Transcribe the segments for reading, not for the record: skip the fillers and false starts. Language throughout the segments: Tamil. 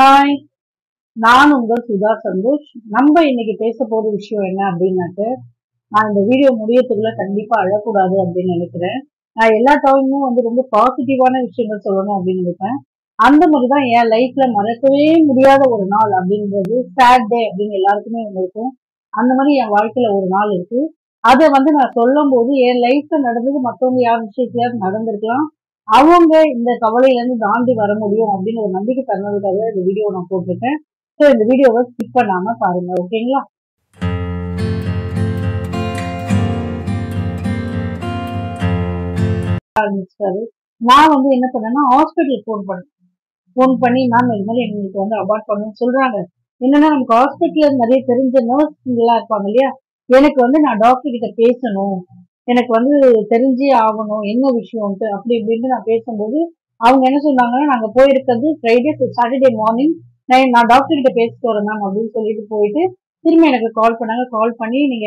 ஹாய், நான் உங்கள் சுதா சந்தோஷ். நம்ம இன்னைக்கு பேச போற விஷயம் என்ன அப்படின்னாக்க, நான் இந்த வீடியோ முடியறதுக்குள்ள கண்டிப்பா அழக்கூடாது அப்படின்னு நினைக்கிறேன். நான் எல்லா டைமும் ரொம்ப பாசிட்டிவான விஷயங்கள் சொல்லணும் அப்படின்னு நினைப்பேன். அந்த மாதிரிதான் என் லைஃப்ல மறக்கவே முடியாத ஒரு நாள் அப்படின்றது சாட்டர்டே அப்படின்னு எல்லாருக்குமே இருக்கும். அந்த மாதிரி என் வாழ்க்கையில ஒரு நாள் இருக்கு. அதை நான் சொல்லும் போது என் லைஃப்ல நடந்தது மற்றவங்க யார் விஷயத்தையாவது நடந்திருக்கலாம், அவங்க இந்த கவலையிலேருந்து தாண்டி வர முடியும் அப்படின்னு ஒரு நம்பிக்கை தருவதற்காக இந்த வீடியோ நான் போட்டிருக்கேன். ஸோ இந்த வீடியோவை ஸ்கிப் பண்ணாம பாருங்க, ஓகேங்களா? நான் என்ன பண்ணேன்னா, ஹாஸ்பிட்டலுக்கு ஃபோன் பண்ணி மேம் இது மாதிரி எங்களுக்கு அபார்ட் பண்ணணும்னு சொல்றாங்க. என்னன்னா, நமக்கு ஹாஸ்பிட்டல்ல நிறைய தெரிஞ்ச நர்ஸ்ங்களா இருப்பாங்க இல்லையா. எனக்கு நான் டாக்டர் கிட்ட பேசணும், எனக்கு தெரிஞ்சே ஆகணும் என்ன விஷயம்ட்டு அப்படி இப்படின்ட்டு நான் பேசும்போது அவங்க என்ன சொன்னாங்கன்னா, நாங்கள் போயிருக்கிறது ஃப்ரைடே சாட்டர்டே மார்னிங் நான் டாக்டர்கிட்ட பேச போறேன் மேம் அப்படின்னு சொல்லிட்டு போயிட்டு திரும்ப எனக்கு கால் பண்ணாங்க. கால் பண்ணி நீங்க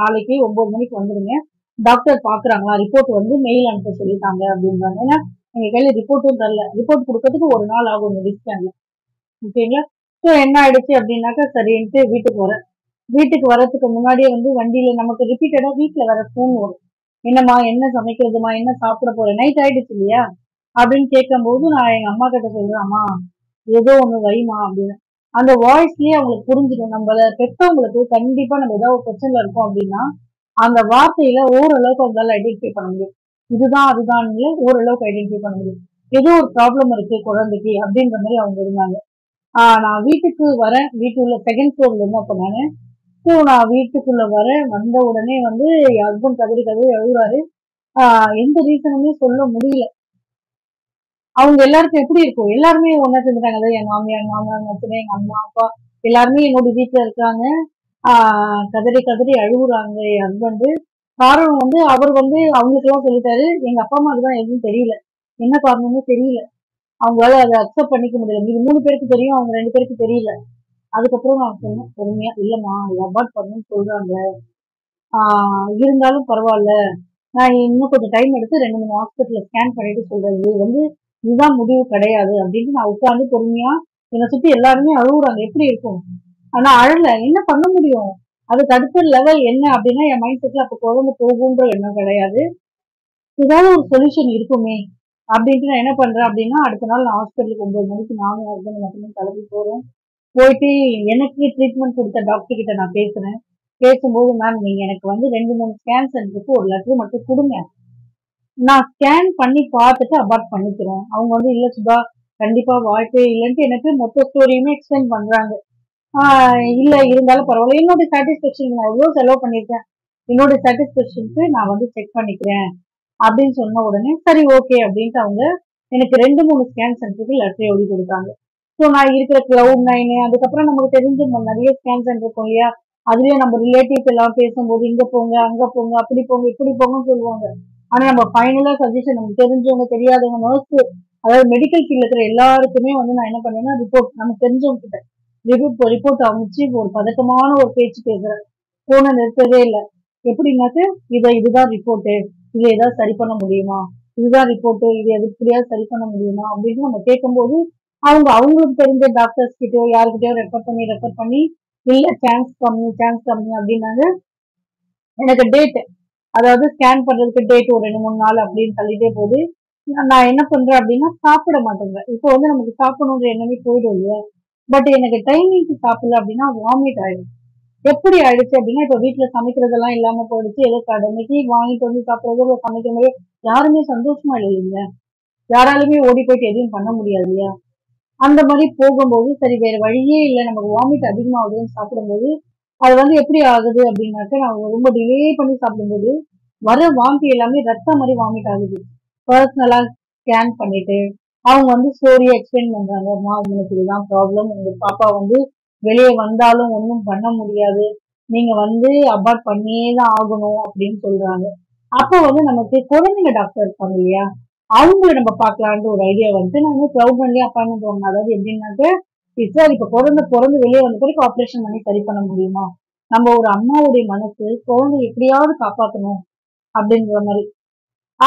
நாளைக்கு 9 மணிக்கு வந்துடுங்க, டாக்டர் பாக்குறாங்களா, ரிப்போர்ட் மெயில் அனுப்ப சொல்லிட்டாங்க அப்படின்றாங்க. ஏன்னா எங்க கையில ரிப்போர்ட்டும் தரல, ரிப்போர்ட் கொடுக்கறதுக்கு ஒரு நாள் ஆகும் டிஸ்கேன்ல, ஓகேங்களா? ஸோ என்ன ஆயிடுச்சு அப்படின்னாக்கா, சரின்ட்டு வீட்டுக்கு வரேன். வீட்டுக்கு வரதுக்கு முன்னாடியே வண்டியில நமக்கு ரிப்பீட்டடா வீட்டுல வர ஃபோன் வரும். என்னம்மா என்ன சமைக்கிறதுமா, என்ன சாப்பிட போறேன், நைட் ஆயிடுச்சு இல்லையா அப்படின்னு கேட்கும்போது நான் எங்க அம்மா கிட்ட சொல்றேன், அம்மா ஏதோ ஒண்ணு வைமா அப்படின்னு. அந்த வாய்ஸ்லயே அவங்களுக்கு புரிஞ்சிடும், நம்மள பெற்றவங்களுக்கு கண்டிப்பா நம்ம ஏதாவது ஒரு பிரச்சனை இருக்கோம் அப்படின்னா அந்த வார்த்தையில ஓரளவுக்கு அவங்களால ஐடென்டிஃபை பண்ண முடியும். இதுதான் அதுதான் இல்லை, ஓரளவுக்கு ஐடென்டிஃபை பண்ண முடியும். ஏதோ ஒரு ப்ராப்ளம் இருக்கு குழந்தைக்கு அப்படின்ற மாதிரி அவங்க இருந்தாங்க. நான் வீட்டுக்கு வரேன், வீட்டுக்குள்ள செகண்ட் ஃப்ளோர்ல இருந்தா போனாங்க. ஸோ நான் வீட்டுக்குள்ள வரேன், வந்த உடனே என் ஹஸ்பண்ட் கதறி எழுதுறாரு. எந்த ரீசனுமே சொல்ல முடியல. அவங்க எல்லாருக்கும் எப்படி இருக்கும், எல்லாருமே ஒன்னா செஞ்சுட்டாங்க. அதாவது என் மாமியார் மாமனார் மச்சனே எங்க அம்மா அப்பா எல்லாருமே என்னோட வீட்டுல இருக்காங்க. கதறி அழுகுறாங்க. என் ஹஸ்பண்டு காரணம் அவர் அவங்களுக்கெல்லாம் சொல்லிட்டாரு. எங்க அப்பா அம்மாவுக்கு தான் எதுவும் தெரியல, என்ன காரணமும் தெரியல, அவங்களால அதை அக்செப்ட் பண்ணிக்க முடியல. இது 3 பேருக்கு தெரியும், அவங்க 2 பேருக்கு தெரியல. அதுக்கப்புறம் நான் சொன்னேன் பொறுமையா, இல்லம்மா அபார்ட் பண்ணுன்னு சொல்றாங்க, இருந்தாலும் பரவாயில்ல, நான் இன்னும் கொஞ்சம் டைம் எடுத்து 2-3 ஹாஸ்பிட்டல்ல ஸ்கேன் பண்ணிட்டு சொல்றேன், இது இதுதான் முடிவு கிடையாது அப்படின்னு நான் உட்காந்து பொறுமையா. என்னை சுத்தி எல்லாருமே அழுகுறாங்க, எப்படி இருக்கும், ஆனா அழல, என்ன பண்ண முடியும். அதுக்கு அடுத்த லெவல் என்ன அப்படின்னா, என் மைண்ட் செட்ல அப்ப குழந்தை போகுன்ற எண்ணம் கிடையாது, ஏதாவது ஒரு சொல்யூஷன் இருக்குமே அப்படின்ட்டு நான் என்ன பண்றேன் அப்படின்னா, அடுத்த நாள் நான் ஹாஸ்பிட்டலுக்கு 9 மணிக்கு நானும் ஹஸ்பண்ட் மட்டுமே கிளம்பி போறேன். போயிட்டு எனக்கு ட்ரீட்மெண்ட் கொடுத்த டாக்டர் கிட்ட நான் பேசுறேன். பேசும்போது, மேம் நீங்க எனக்கு 2-3 ஸ்கேன் சென்டருக்கு ஒரு லெட்டர் மட்டும் கொடுங்க, நான் ஸ்கேன் பண்ணி பார்த்துட்டு அபார்ட் பண்ணிக்கிறேன். அவங்க இல்ல சுதா கண்டிப்பா வாழ்க்கை இல்லைன்ட்டு எனக்கு மொத்த ஸ்டோரியுமே எக்ஸ்பிளைன் பண்றாங்க. இல்ல இருந்தாலும் பரவாயில்ல, என்னோட சாட்டிஸ்பேக்ஷன் நான் எவ்வளவு செலவு பண்ணிருக்கேன், என்னோட சாட்டிஸ்பேக்ஷனுக்கு நான் செக் பண்ணிக்கிறேன் அப்படின்னு சொன்ன உடனே சரி ஓகே அப்படின்ட்டு அவங்க எனக்கு 2-3 ஸ்கேன் சென்டருக்கு லெட்டர் எழுதி கொடுத்தாங்க. ஸோ நான் இருக்கிற Cloud9, அதுக்கப்புறம் நமக்கு தெரிஞ்ச நிறைய ஸ்கேன் சென்டர் இருக்கும் இல்லையா, அதுலயே நம்ம ரிலேட்டிவ் எல்லாம் பேசும்போது இங்க போங்க அங்க போங்க அப்படி போங்க இப்படி போங்கன்னு சொல்லுவாங்க. ஆனா நம்ம ஃபைனலா சஜஷன் நமக்கு தெரிஞ்சவங்க தெரியாதவங்க நர்ஸ், அதாவது மெடிக்கல் ஃபீல்ட்ல இருக்கிற எல்லாருக்குமே நான் என்ன பண்ணேன்னா, ரிப்போர்ட் நமக்கு தெரிஞ்சவங்க கிட்ட ரிப்போர்ட் அமைச்சு ஒரு பதட்டமான ஒரு பேச்சு பேசுறேன். போன நிறுத்தவே இல்லை. எப்படின்னாக்க, இதுதான் ரிப்போர்ட்டு, இது ஏதாவது சரி பண்ண முடியுமா, இதுதான் ரிப்போர்ட்டு, இது எப்படியாவது சரி பண்ண முடியுமா அப்படின்னு நம்ம கேட்கும்போது அவங்களுக்கு தெரிஞ்ச டாக்டர்ஸ் கிட்டயோ யாருக்கிட்டயோ ரெஃபர் பண்ணி இல்ல சான்ஸ் கம்மி அப்படின்னாங்க. எனக்கு டேட், அதாவது ஸ்கேன் பண்றதுக்கு டேட் ஒரு 2-3 நாள் அப்படின்னு தள்ளிட்டே போகுது. நான் என்ன பண்றேன் அப்படின்னா, சாப்பிட மாட்டேங்கிறேன். இப்போ நமக்கு சாப்பிடணுன்ற எண்ணமே போயிடும் இல்லையா. பட் எனக்கு டைமிங்க்கு சாப்பிடல அப்படின்னா வாமிட் ஆயிடும். எப்படி ஆயிடுச்சு அப்படின்னா, இப்போ வீட்டுல சமைக்கிறதெல்லாம் இல்லாம போயிடுச்சு. ஏதோ கடமைக்கு வாங்கிட்டு சாப்பிட்றதோ சமைக்கிறதோ யாருமே சந்தோஷமா இல்லைங்க, யாராலுமே ஓடி போயிட்டு எதுவும் பண்ண முடியாது இல்லையா. அந்த மாதிரி போகும்போது சரி வேற வழியே இல்லை, நமக்கு வாமிட் அதிகமாகுதுன்னு சாப்பிடும்போது அது எப்படி ஆகுது அப்படின்னாக்க, நான் ரொம்ப டிலே பண்ணி சாப்பிடும்போது வர வாமிட் எல்லாமே ரத்த மாதிரி வாமிட் ஆகுது. பர்சனலா ஸ்கேன் பண்ணிட்டு அவங்க ஸ்டோரியை எக்ஸ்பிளைன் பண்றாங்க. அம்மா உங்களுக்கு இதுதான் ப்ராப்ளம், உங்க பாப்பா வெளியே வந்தாலும் ஒன்றும் பண்ண முடியாது, நீங்க அபார்ட் பண்ணியே தான் ஆகணும் அப்படின்னு சொல்றாங்க. அப்போ நமக்கு குழந்தைங்க டாக்டர் இருப்பாங்க இல்லையா, அவங்கள நம்ம பார்க்கலான்ற ஒரு ஐடியா நாங்கள் Cloud9லயே அப்பாயின்மெண்ட் வாங்க. அதாவது எப்படின்னாக்க, சார் இப்போ குழந்தை பிறந்து வெளியே வந்த பிறகு ஆப்ரேஷன் பண்ணி சரி பண்ண முடியுமா, நம்ம ஒரு அம்மாவுடைய மனசு குழந்தை எப்படியாவது காப்பாற்றணும் அப்படின்ற மாதிரி.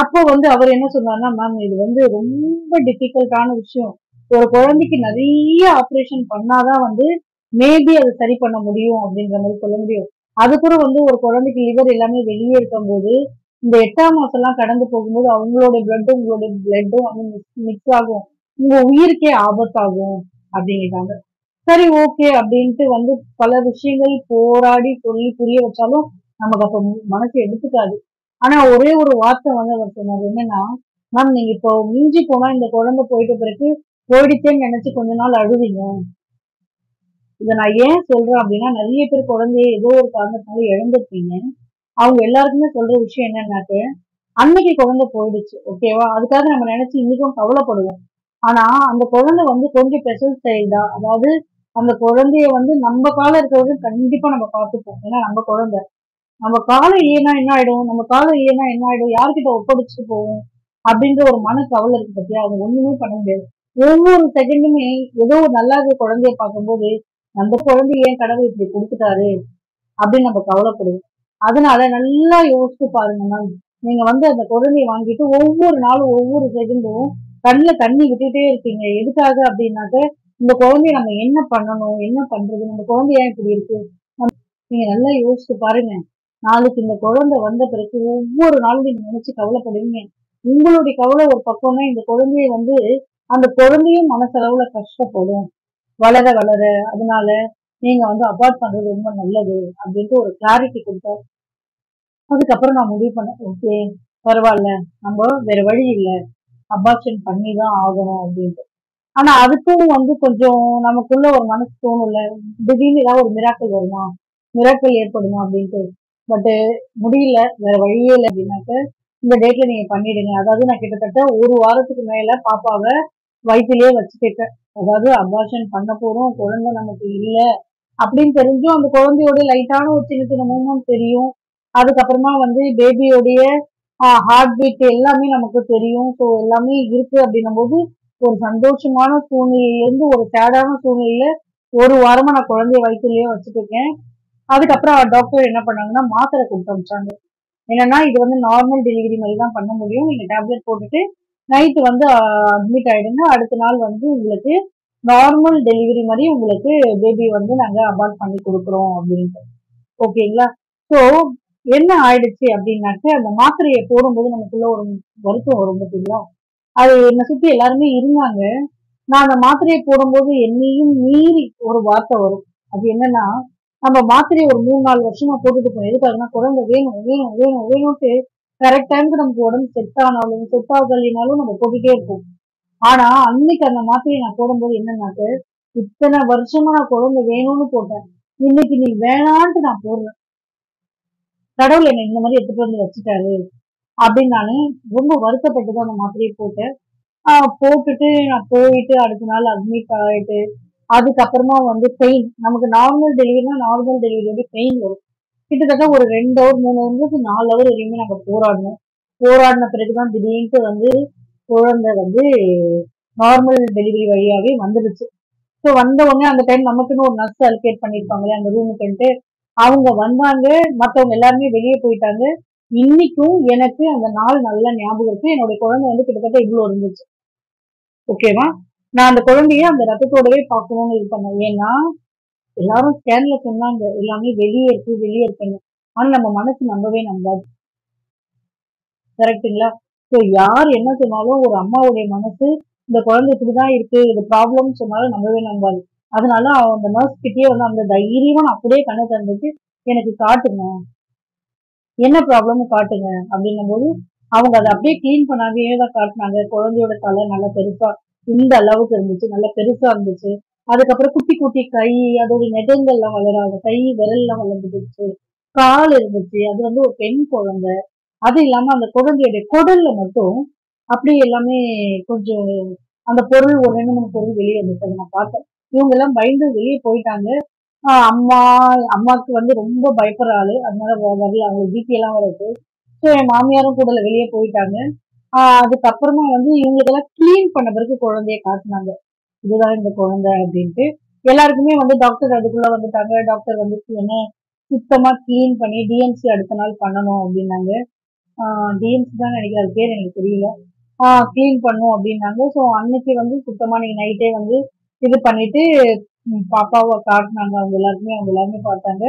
அப்போ அவர் என்ன சொன்னார்னா, மேம் இது ரொம்ப டிஃபிகல்ட்டான விஷயம், ஒரு குழந்தைக்கு நிறைய ஆப்ரேஷன் பண்ணாதான் வந்து மேபி அதை சரி பண்ண முடியும் அப்படின்ற மாதிரி சொல்ல முடியும். அது கூட வந்து ஒரு குழந்தைக்கு லிவர் எல்லாமே வெளியே இருக்கும்போது இந்த 8ஆம் மாசம் எல்லாம் கடந்து போகும்போது அவங்களுடைய பிளட்டும் உங்களுடைய பிளட்டும் வந்து மிக்ஸ் ஆகும், உங்க உயிருக்கே ஆபத்தாகும் அப்படிங்கிறாங்க. சரி ஓகே அப்படின்ட்டு வந்து பல விஷயங்கள் போராடி சொல்லி புரிய வச்சாலும் நமக்கு அப்ப மனசு எடுத்துக்காது. ஆனா ஒரே ஒரு வார்த்தை வந்து அவர் சொன்னார், என்னன்னா மேம் நீங்க இப்போ மிஞ்சி போனா இந்த குழந்தை போயிட்ட பிறகு போயிடுச்சேன்னு நினைச்சு கொஞ்ச நாள் அழுவீங்க. இதை நான் ஏன் சொல்றேன் அப்படின்னா நிறைய பேர் குழந்தைய ஏதோ ஒரு காரணத்தினால இழந்துருப்பீங்க. அவங்க எல்லாருக்குமே சொல்ற விஷயம் என்னன்னாக்க அன்னைக்கு குழந்தை போயிடுச்சு ஓகேவா, அதுக்காக நம்ம நினைச்சு இன்னைக்கும் கவலைப்படுவோம். ஆனா அந்த குழந்தை வந்து கொஞ்சம் ஸ்பெஷல் சைல்டு தான், அதாவது அந்த குழந்தைய வந்து நம்ம காலம் இருக்கிறவங்க கண்டிப்பா நம்ம பார்த்துப்போம். ஏன்னா நம்ம குழந்தை நம்ம காலம் இல்லைன்னா என்ன ஆயிடும், நம்ம காலம் இல்லைன்னா என்ன ஆயிடும், யார்கிட்ட ஒப்படைச்சிட்டு போவோம் அப்படின்ற ஒரு மன கவலை இருக்கு பத்தியா. அவங்க ஒண்ணுமே பண்ண முடியாது. ஒவ்வொரு செகண்டுமே ஏதோ ஒரு நல்லா இருக்கிற குழந்தைய பார்க்கும்போது நம்ம குழந்தைய ஏன் கடவுள் இப்படி கொடுத்துட்டாரு அப்படின்னு நம்ம கவலைப்படுவோம். அதனால நல்லா யோசிச்சு பாருங்க மேம், நீங்க வந்து அந்த குழந்தைய வாங்கிட்டு ஒவ்வொரு நாளும் ஒவ்வொரு செகண்டும் கண்ணில் தண்ணி விட்டுட்டே இருக்கீங்க. எதுக்காக அப்படின்னாக்க இந்த குழந்தைய நம்ம என்ன பண்ணணும், என்ன பண்றது, நம்ம குழந்தைய ஏன் இப்படி இருக்கு, நீங்க நல்லா யோசிச்சு பாருங்க. நாளைக்கு இந்த குழந்தை வந்த பிறகு ஒவ்வொரு நாளும் நீங்க நினைச்சு கவலைப்படுவீங்க. உங்களுடைய கவலை ஒரு பக்கம்னா இந்த குழந்தைய வந்து அந்த குழந்தையும் மனசளவுல கஷ்டப்படும் வளர வளர. அதனால நீங்க வந்து அபார்ட் பண்றது ரொம்ப நல்லது அப்படின்ட்டு ஒரு கிளாரிட்டி கொடுத்தாரு. அதுக்கப்புறம் நான் முடிவு பண்ணேன், ஓகே பரவாயில்ல நம்ம வேற வழி இல்லை அபார்ஷன் பண்ணி தான் ஆகணும் அப்படின்ட்டு. ஆனா அதுக்கும் வந்து கொஞ்சம் நமக்குள்ள ஒரு மனசு தோணும்ல, திடீர்னு ஏதாவது ஒரு மிராக்கள் வருமா, மிராக்கள் ஏற்படுமா அப்படின்ட்டு. பட்டு முடியல, வேற வழியே இல்லை அப்படின்னாக்க இந்த டேட்ல நீங்க பண்ணிடுங்க. அதாவது நான் கிட்டத்தட்ட ஒரு வாரத்துக்கு மேல பாப்பாவை வயிற்றுலயே வச்சுக்கிட்டேன். அதாவது அபார்ஷன் பண்ண போறோம், குழந்தை நமக்கு இல்லை அப்படின்னு தெரிஞ்சும் அந்த குழந்தையோட லைட்டான ஒரு சின்ன சின்ன மூமெண்ட் தெரியும். அதுக்கப்புறமா வந்து பேபியோடைய ஹார்ட் பீட் எல்லாமே நமக்கு தெரியும். ஸோ எல்லாமே இருக்கு அப்படின்னும் போது ஒரு சந்தோஷமான சூழ்நிலையிலேருந்து ஒரு சேடான சூழ்நிலையில ஒரு வாரமா நான் குழந்தைய வயிற்றுலயே வச்சுட்டுருக்கேன். அதுக்கப்புறம் டாக்டர் என்ன பண்ணாங்கன்னா மாத்திரை கொடுத்து அனுப்பிச்சாங்க. என்னன்னா இது வந்து நார்மல் டெலிவரி மாதிரி தான் பண்ண முடியும், நீங்க டேப்லெட் போட்டுட்டு நைட்டு வந்து அட்மிட் ஆயிடுங்க, அடுத்த நாள் வந்து உங்களுக்கு நார்மல் டெலிவரி மாதிரி உங்களுக்கு பேபி வந்து நாங்க அபார்ட் பண்ணி கொடுக்குறோம் அப்படின்ட்டு. ஓகேங்களா. ஸோ என்ன ஆயிடுச்சு அப்படின்னாக்க அந்த மாத்திரையை போடும்போது நமக்குள்ள ஒரு வருத்தம் வரும் பார்த்தீங்களா. அது என்னை சுற்றி எல்லாருமே இருந்தாங்க. நான் அந்த மாத்திரையை போடும்போது என்னையும் மீறி ஒரு வார்த்தை வரும். அது என்னன்னா நம்ம மாத்திரையை ஒரு 3-4 வருஷமா போட்டுட்டு போய் எதுக்காகனா குழந்தை வேணும் வேணும் வேணும் வேணும்ட்டு கரெக்ட் டைமுக்கு நமக்கு உடம்பு செட் ஆனாலும் செட் ஆகலினாலும் நம்ம போட்டுட்டே இருப்போம். ஆனா அன்னைக்கு அந்த மாத்திரையை நான் போடும்போது என்னன்னாக்க இத்தனை வருஷமா நான் குழந்தை வேணும்னு போட்டேன், இன்னைக்கு நீ வேணான்ட்டு நான் போடுறேன், கடவுள் என்னை இந்த மாதிரி எடுத்துட்டு வந்து வச்சுட்டாரு அப்படின்னு நான் ரொம்ப வருத்தப்பட்டு தான் அந்த மாத்திரையை போட்டேன். போட்டுட்டு நான் போயிட்டு அடுத்த நாள் அட்மிட் ஆகிட்டு அதுக்கப்புறமா வந்து பெயின், நமக்கு நார்மல் டெலிவரினா நார்மல் டெலிவரியோட பெயின் வரும். கிட்டத்தட்ட ஒரு 2 ஹவர் 3 ஹவருக்கு 4 ஹவர் வரையுமே நாங்கள் போராடின பிறகுதான் திடீர்னு வந்து குழந்தை வந்து நார்மல் டெலிவரி வழியாகவே வந்துடுச்சு. ஸோ வந்த உடனே அந்த டைம் நமக்குன்னு ஒரு நர்ஸ் அலோகேட் பண்ணியிருப்பாங்களே அந்த ரூமுக்குன்ட்டு, அவங்க வந்தாங்க. மற்றவங்க எல்லாருமே வெளியே போயிட்டாங்க. இன்னைக்கும் எனக்கு அந்த நாள் நல்லா ஞாபகம் இருக்கு. என்னுடைய குழந்தை வந்து கிட்டத்தட்ட இவ்வளோ இருந்துச்சு ஓகேவா. நான் அந்த குழந்தைய அந்த ரத்தத்தோடவே பார்க்கணும்னு இது பண்ணேன். ஏன்னா எல்லாரும் ஸ்கேன்ல சொன்னாங்க எல்லாமே வெளியே இருக்கு வெளியே இருக்குன்னு, ஆனா நம்ம மனசு நம்பவே நம்பாது கரெக்டுங்களா. ஸோ யார் என்ன சொன்னாலும் ஒரு அம்மாவுடைய மனசு இந்த குழந்தை இப்படிதான் இருக்கு இது ப்ராப்ளம்னு சொன்னாலும் நம்பவே நம்பாது. அதனால அந்த நர்ஸ் கிட்டேயே வந்து அந்த தைரியமா நான் அப்படியே கண்ணை தந்துட்டு எனக்கு காட்டுங்க என்ன ப்ராப்ளம்னு காட்டுங்க அப்படின்னும் போது அவங்க அதை அப்படியே கிளீன் பண்ணாவே தான் காட்டினாங்க. குழந்தையோட தலை நல்லா பெருசா இந்த அளவுக்கு இருந்துச்சு, நல்லா பெருசா இருந்துச்சு. அதுக்கப்புறம் குட்டி குட்டி கை, அதோடைய நெகங்கள்லாம் வளராது, கை விரல்லாம் வளர்ந்துடுச்சு, கால் இருந்துச்சு. அது வந்து ஒரு பெண் குழந்தை. அது இல்லாம அந்த குழந்தையோட குடல்ல மட்டும் அப்படியே எல்லாமே கொஞ்சம் அந்த பொருள் ஒரு 2-3 பொருள் வெளியே இருந்துச்சு. அதை நான் பார்த்தேன். இவங்க எல்லாம் பயந்து வெளியே போயிட்டாங்க. அம்மாவுக்கு வந்து ரொம்ப பயப்படுறாள், அதனால வரல, அவங்களுக்கு பிபி எல்லாம் வருது. ஸோ என் மாமியாரும் கூட வெளியே போயிட்டாங்க. அதுக்கப்புறமா வந்து இவங்களுக்கெல்லாம் கிளீன் பண்ண பிறகு குழந்தைய காட்டினாங்க, இதுதான் இந்த குழந்தை அப்படின்ட்டு. எல்லாருக்குமே வந்து டாக்டர் அதுக்குள்ள வந்துட்டாங்க. டாக்டர் வந்து என்ன சுத்தமா கிளீன் பண்ணி டிஎம்சி அடுத்த நாள் பண்ணணும் அப்படின்னாங்க. டிஎம்சி தான் நினைக்கிற பேர் எனக்கு தெரியல. க்ளீன் பண்ணும் அப்படின்னாங்க. ஸோ அன்னைக்கு சுத்தமாக நீங்கள் நைட்டே இது பண்ணிட்டு பாப்பாவை காட்டினாங்க. அவங்க எல்லாருமே பார்த்தாங்க.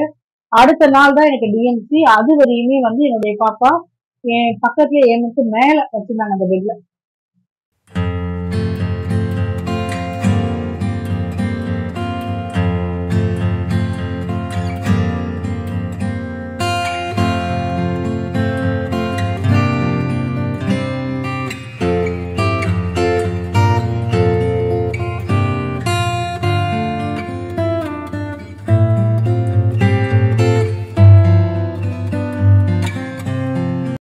அடுத்த நாள் தான் எனக்கு டிஎன்சி. அது வரையுமே என்னுடைய பாப்பா என் பக்கத்துல எனக்கு மேல வச்சிருந்தாங்க அந்த பெட்ல.